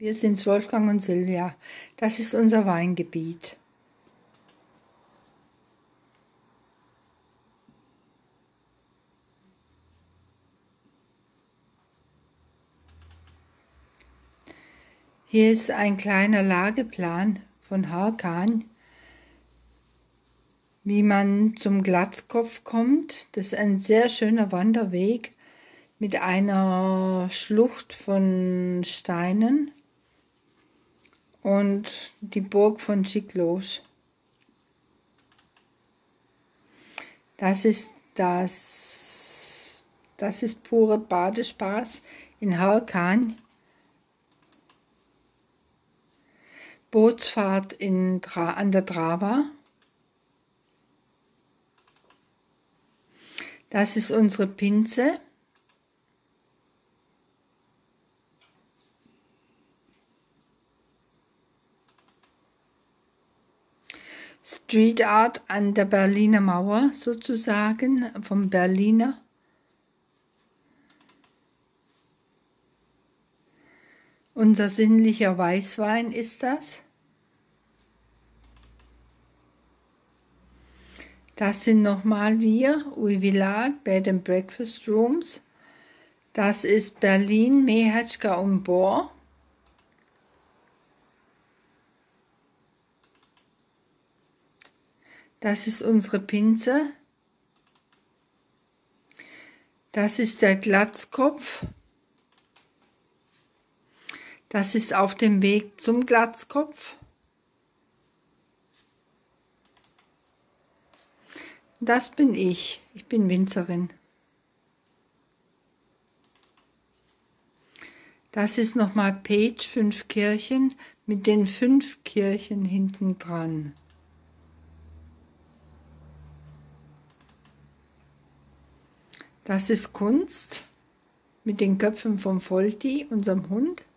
Wir sind's, Wolfgang und Silvia. Das ist unser Weingebiet. Hier ist ein kleiner Lageplan von Harkan, wie man zum Glatzkopf kommt. Das ist ein sehr schöner Wanderweg mit einer Schlucht von Steinen und die Burg von Siklos. Das ist pure Badespaß in Harkan. Bootsfahrt an der Drava. Das ist unsere Pinze. Street Art an der Berliner Mauer sozusagen, vom Berliner. Unser sinnlicher Weißwein ist das. Das sind nochmal wir, Uj-Vilag, Bed and Breakfast Rooms. Das ist Berlin, Mehatschka und Bohr. Das ist unsere Pinze. Das ist der Glatzkopf. Das ist auf dem Weg zum Glatzkopf. Das bin ich. Ich bin Winzerin. Das ist nochmal Page 5 Kirchen mit den 5 Kirchen hinten dran. Das ist Kunst mit den Köpfen von Volti, unserem Hund.